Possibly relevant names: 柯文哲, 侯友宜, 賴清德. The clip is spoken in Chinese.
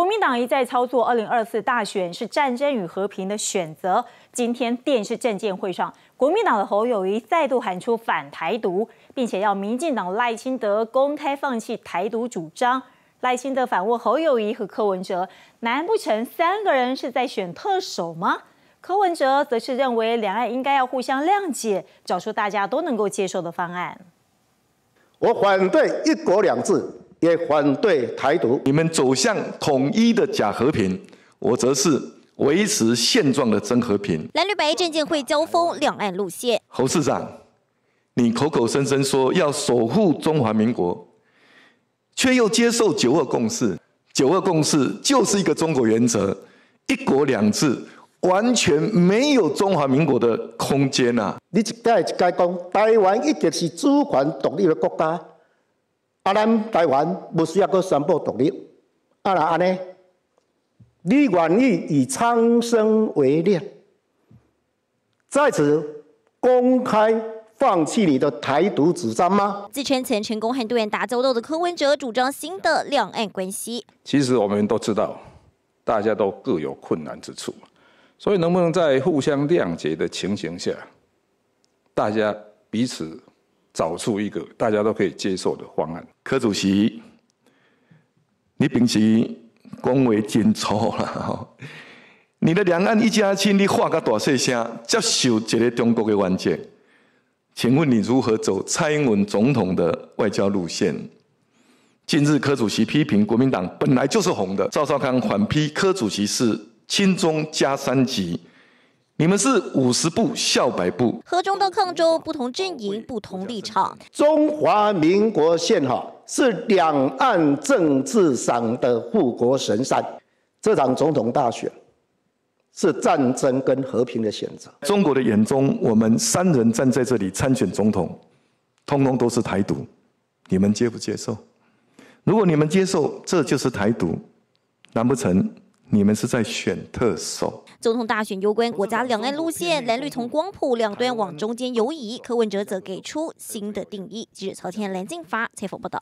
国民党一再操作2024大选是战争与和平的选择。今天电视政见会上，国民党的侯友宜再度喊出反台独，并且要民进党赖清德公开放弃台独主张。赖清德反问侯友宜和柯文哲：难不成三个人是在选特首吗？柯文哲则是认为两岸应该要互相谅解，找出大家都能够接受的方案。我反对一国两制。 也反对台独，你们走向统一的假和平，我则是维持现状的真和平。蓝绿白政见会交锋两岸路线。侯市长，你口口声声说要守护中华民国，却又接受9·2共识。9·2共识就是一个中国原则，一国两制完全没有中华民国的空间啊！你一再一再讲，台湾一直是主权独立的国家。 啊，咱台湾不需要阁宣布独立。啊，那安尼，你愿意以苍生为念，在此公开放弃你的台独主张吗？自称曾成功和对岸打交道的柯文哲主张新的两岸关系。其实我们都知道，大家都各有困难之处，所以能不能在互相谅解的情形下，大家彼此。 找出一个大家都可以接受的方案。柯主席，你平时恭维真粗啦！你的两岸一家亲，你话个大细声，接受一个中国的原则。请问你如何走蔡英文总统的外交路线？近日柯主席批评国民党本来就是红的，赵少康反批柯主席是亲中加3级。 你们是50步笑100步，和中到抗中，不同阵营，不同立场。中华民国宪法是两岸政治上的护国神山。这场总统大选是战争跟和平的选择。中国的眼中，我们3人站在这里参选总统，通通都是台独，你们接不接受？如果你们接受，这就是台独，难不成？ 你们是在选特首？总统大选攸关国家两岸路线，蓝绿从光谱两端往中间游移。柯文哲则给出新的定义。记者曹天、蓝静发采访报道。